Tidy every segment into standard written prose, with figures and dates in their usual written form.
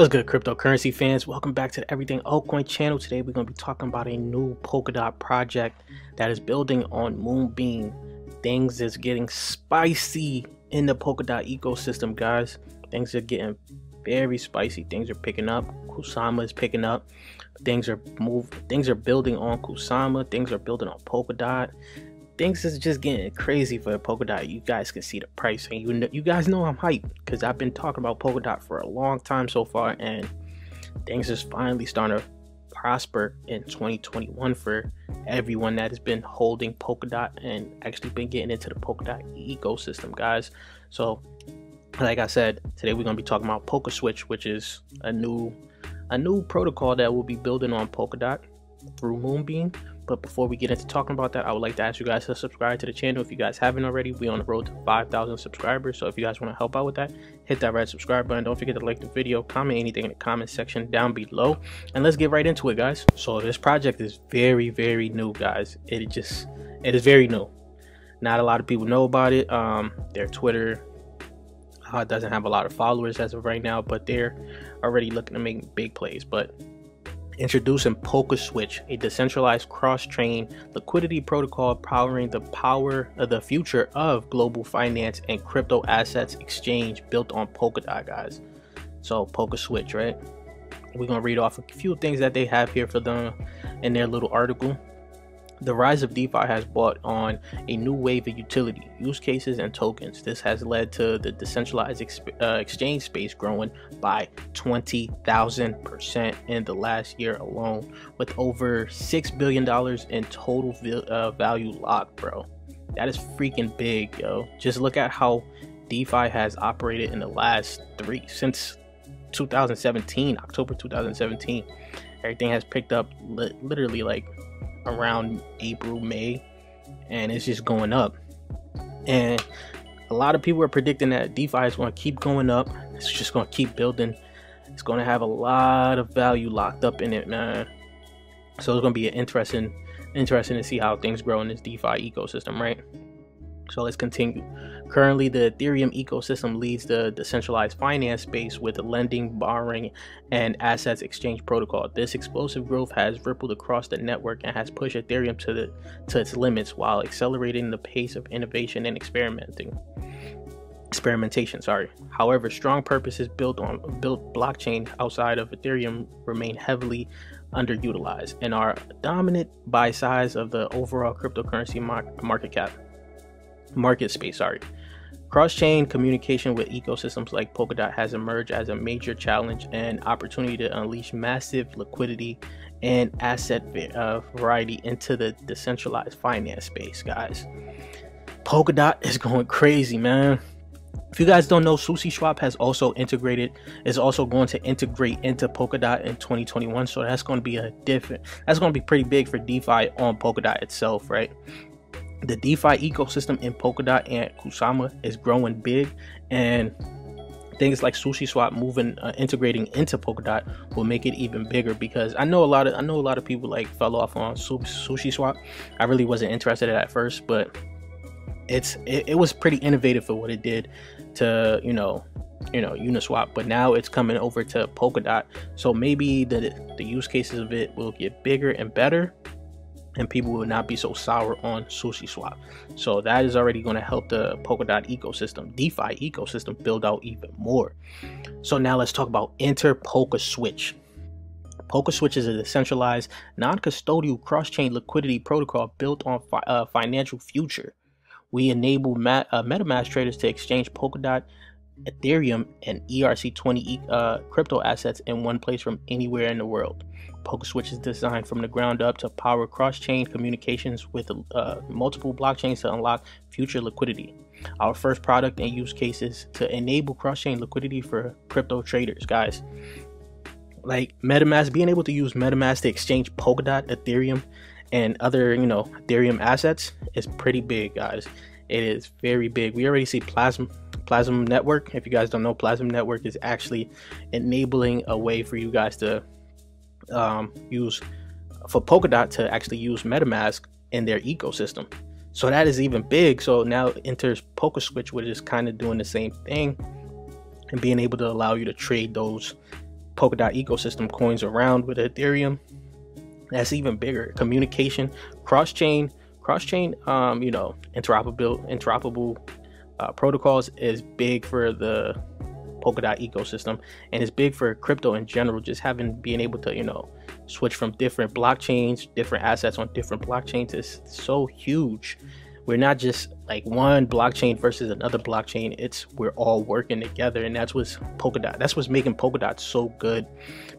What's good, cryptocurrency fans? Welcome back to the Everything Altcoin channel. Today we're going to be talking about a new Polkadot project that is building on Moonbeam. Things is getting spicy in the Polkadot ecosystem, guys. Things are getting very spicy. Things are picking up. Kusama is picking up. Things are building on Kusama. Things are building on Polkadot. Things is just getting crazy for Polkadot. You guys can see the price, and you guys know I'm hyped because I've been talking about Polkadot for a long time so far, and things is finally starting to prosper in 2021 for everyone that has been holding Polkadot and actually been getting into the Polkadot ecosystem, guys. So, like I said, today we're gonna be talking about Polkaswitch, which is a new protocol that will be building on Polkadot through Moonbeam. But before we get into talking about that, I would like to ask you guys to subscribe to the channel if you guys haven't already. We're on the road to 5,000 subscribers, so if you guys want to help out with that, hit that red subscribe button. Don't forget to like the video, comment anything in the comment section down below, and let's get right into it, guys. So this project is very, very new, guys. It is very new. Not a lot of people know about it. Their Twitter doesn't have a lot of followers as of right now, but they're already looking to make big plays. But introducing Polkaswitch, a decentralized cross-chain liquidity protocol powering the future of global finance and crypto assets exchange built on Polkadot, guys. So Polkaswitch, right? We're gonna read off a few things that they have here for them in their little article. The rise of DeFi has brought on a new wave of utility, use cases, and tokens. This has led to the decentralized exchange space growing by 20,000% in the last year alone, with over $6 billion in total value locked, bro. That is freaking big, yo. Just look at how DeFi has operated in the last since 2017, October 2017. Everything has picked up literally like around April, May, and it's just going up. And a lot of people are predicting that DeFi is going to keep going up. It's just going to keep building. It's going to have a lot of value locked up in it, man. So it's going to be interesting to see how things grow in this DeFi ecosystem, right? So let's continue. Currently, the Ethereum ecosystem leads the decentralized finance space with lending, borrowing, and assets exchange protocol. This explosive growth has rippled across the network and has pushed Ethereum to its limits while accelerating the pace of innovation and experimentation. However, strong purposes built blockchain outside of Ethereum remain heavily underutilized and are dominant by size of the overall cryptocurrency market space. Cross-chain communication with ecosystems like Polkadot has emerged as a major challenge and opportunity to unleash massive liquidity and asset variety into the decentralized finance space, guys. Polkadot is going crazy, man. If you guys don't know, SushiSwap is also going to integrate into Polkadot in 2021. So that's going to be that's going to be pretty big for DeFi on Polkadot itself, right? The DeFi ecosystem in Polkadot and Kusama is growing big, and things like SushiSwap integrating into Polkadot will make it even bigger, because I know a lot of people like fell off on SushiSwap. I really wasn't interested at first, but it was pretty innovative for what it did to Uniswap. But now it's coming over to Polkadot, so maybe the use cases of it will get bigger and better, and people will not be so sour on SushiSwap. So that is already going to help the Polkadot ecosystem, DeFi ecosystem, build out even more. So now let's talk about Enter Polkaswitch. Polkaswitch is a decentralized, non-custodial cross-chain liquidity protocol built on financial future. We enable MetaMask traders to exchange Polkadot, Ethereum, and ERC20 crypto assets in one place from anywhere in the world. Polkaswitch is designed from the ground up to power cross-chain communications with multiple blockchains to unlock future liquidity. Our first product and use cases to enable cross-chain liquidity for crypto traders, guys. Like MetaMask, being able to use MetaMask to exchange Polkadot, Ethereum, and other Ethereum assets is pretty big, guys. It is very big. We already see Plasm network. If you guys don't know, Plasm network is actually enabling a way for you guys to for Polkadot to actually use MetaMask in their ecosystem. So that is even big. So now enters Polkaswitch, which is kind of doing the same thing and being able to allow you to trade those Polkadot ecosystem coins around with Ethereum. That's even bigger. Communication, cross-chain, you know, interoperable protocols is big for the Polkadot ecosystem, and it's big for crypto in general. Just being able to, you know, switch from different blockchains, different assets on different blockchains is so huge. We're not just like one blockchain versus another blockchain. We're all working together, and that's what's Polkadot. That's what's making Polkadot so good,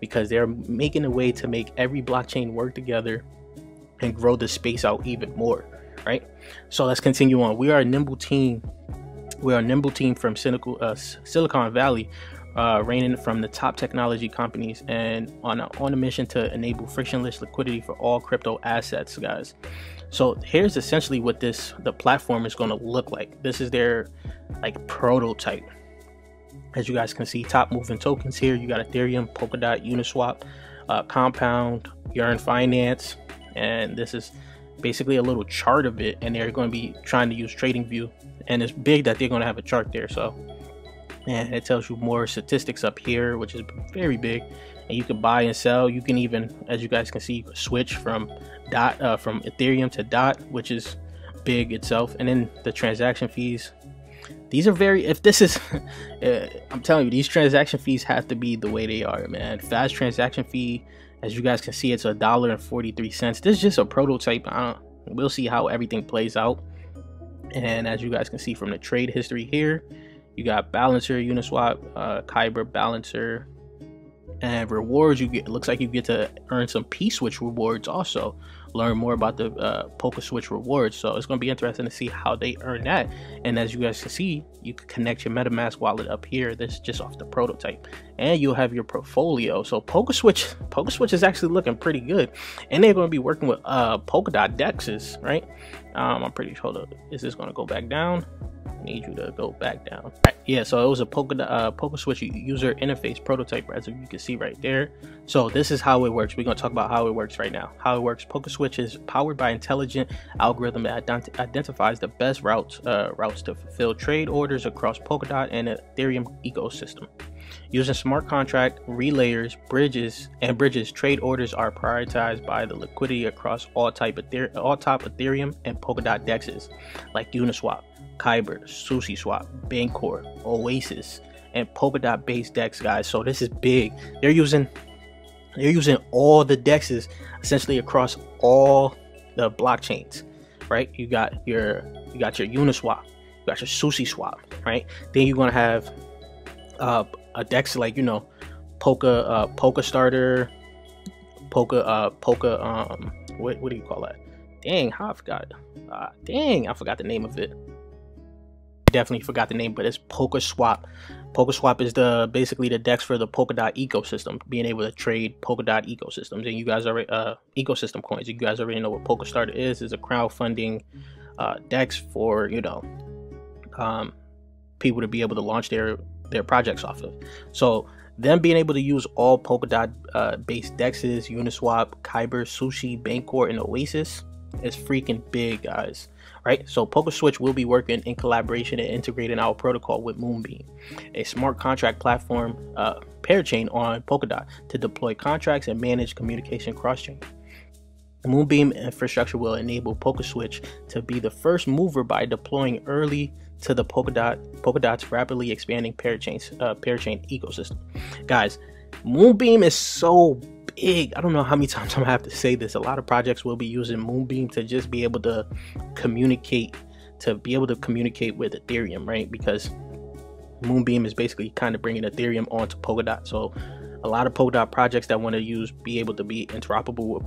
because they're making a way to make every blockchain work together and grow the space out even more, right? So let's continue on. We are a nimble team. We are a nimble team from Silicon Valley, reigning from the top technology companies, and on a mission to enable frictionless liquidity for all crypto assets, guys. So here's essentially what the platform is going to look like. This is their prototype. As you guys can see, top moving tokens here. You got Ethereum, Polkadot, Uniswap, Compound, Yearn Finance, and this is basically a little chart of it, and they're going to be trying to use TradingView, and it's big that they're going to have a chart there. So, and it tells you more statistics up here, which is very big, and you can buy and sell. You can even, as you guys can see, switch from Ethereum to DOT, which is big itself. And then the transaction fees, these are very, if this is I'm telling you, these transaction fees have to be the way they are, man. Fast transaction fee, as you guys can see, it's $1.43. This is just a prototype. We'll see how everything plays out. And as you guys can see from the trade history here, you got Balancer, Uniswap, Kyber, Balancer, and rewards. You get, it looks like you get to earn some P-Switch rewards also. Learn more about the Polkaswitch rewards. So it's going to be interesting to see how they earn that. And as you guys can see, you can connect your MetaMask wallet up here. This is just off the prototype, and you'll have your portfolio. So Polkaswitch is actually looking pretty good, and they're going to be working with Polkadot dexes, right? I'm pretty sure. Hold up, is this going to go back down? Need you to go back down. Right, yeah, so it was a Polkaswitch user interface prototype, as you can see right there. So this is how it works. We're going to talk about how it works right now. How it works: Polkaswitch is powered by intelligent algorithm that identifies the best routes to fulfill trade orders across Polkadot and Ethereum ecosystem. Using smart contract relayers, bridges, trade orders are prioritized by the liquidity across all top Ethereum and Polkadot dexes like Uniswap, Kyber, SushiSwap, Bancor, Oasis, and Polkadot based dex, guys. So this is big. They're using all the dexes essentially across all the blockchains, right? You got your Uniswap, you got your SushiSwap, right? Then you're gonna have a dex like, you know, Polkastarter, what do you call that? Dang, I forgot. I forgot the name of it. Definitely forgot the name, but it's Polkaswap. Polkaswap is basically the dex for the Polkadot ecosystem, being able to trade Polkadot ecosystems. And you guys already ecosystem coins. You guys already know what Polkastarter is. It's a crowdfunding dex for, you know, people to be able to launch their projects off of. So them being able to use all Polkadot based dexes, Uniswap, Kyber, Sushi, Bancor, and Oasis, is freaking big, guys. Right, so Polkaswitch will be working in collaboration and integrating our protocol with Moonbeam, a smart contract platform parachain on Polkadot, to deploy contracts and manage communication cross-chain. The Moonbeam infrastructure will enable Polkaswitch to be the first mover by deploying early to the Polkadot's rapidly expanding parachain ecosystem. Guys, Moonbeam is so big. I don't know how many times I'm gonna have to say this. A lot of projects will be using Moonbeam to just be able to communicate, with Ethereum, right? Because Moonbeam is basically kind of bringing Ethereum onto Polkadot. So a lot of Polkadot projects that want to be able to be interoperable with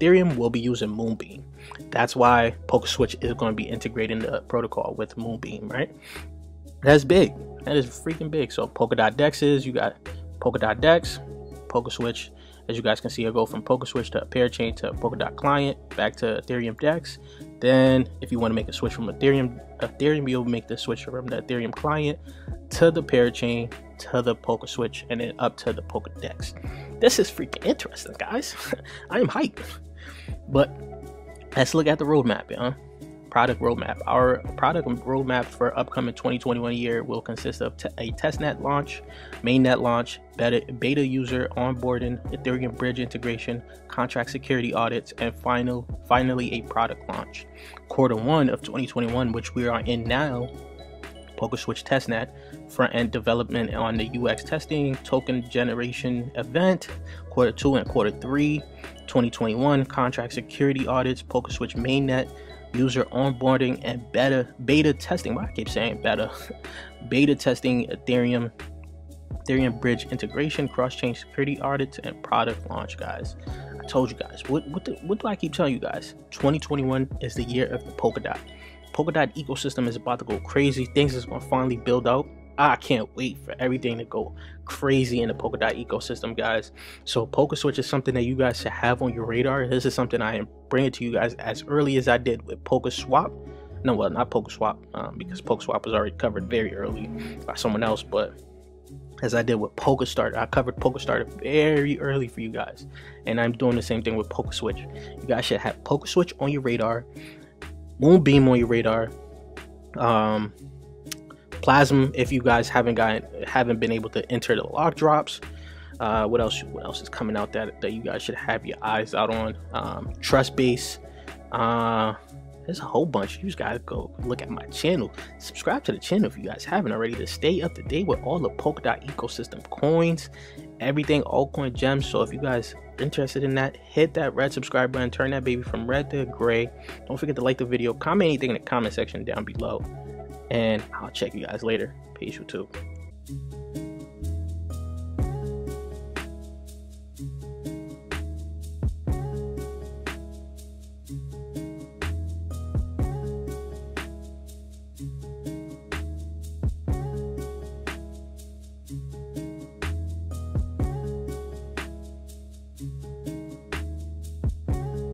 Ethereum will be using Moonbeam. That's why Polkaswitch is going to be integrating the protocol with Moonbeam, right? That's big. That is freaking big. So Polkadot dexes, you got Polkadot dex, Polkaswitch. As you guys can see, I go from Polkaswitch to Parachain to Polkadot Client, back to Ethereum Dex. Then, if you want to make a switch from Ethereum, you'll make the switch from the Ethereum Client to the Parachain to the Polkaswitch, and then up to the Polkadex. This is freaking interesting, guys. I am hyped. But let's look at the roadmap, huh? product roadmap. Our product roadmap for upcoming 2021 year will consist of a testnet launch, mainnet launch, beta user onboarding, Ethereum bridge integration, contract security audits, and finally a product launch. Quarter one of 2021, which we are in now, Polkaswitch testnet, front-end development on the UX testing, token generation event. Quarter two and quarter three, 2021, contract security audits, Polkaswitch mainnet, user onboarding, and beta testing. Why I keep saying beta? Beta testing, Ethereum bridge integration, cross-chain security audits, and product launch, guys. I told you guys. What do I keep telling you guys? 2021 is the year of the Polkadot. Polkadot ecosystem is about to go crazy. Things is going to finally build out. I can't wait for everything to go crazy in the Polkadot ecosystem, guys. So Polkaswitch is something that you guys should have on your radar. This is something I am bringing to you guys as early as I did with Polkaswap. No, well, not Polkaswap, because Polkaswap was already covered very early by someone else, but as I did with Polkastarter. I covered Polkastarter very early for you guys, and I'm doing the same thing with Polkaswitch. You guys should have Polkaswitch on your radar, Moonbeam on your radar, Plasm if you guys haven't been able to enter the lock drops. What else is coming out that you guys should have your eyes out on? Trustbase. There's a whole bunch. You just gotta go look at my channel. Subscribe to the channel if you guys haven't already to stay up to date with all the Polkadot ecosystem coins, everything, altcoin gems. So if you guys are interested in that, hit that red subscribe button, turn that baby from red to gray. Don't forget to like the video, comment anything in the comment section down below, and I'll check you guys later. Peace, YouTube.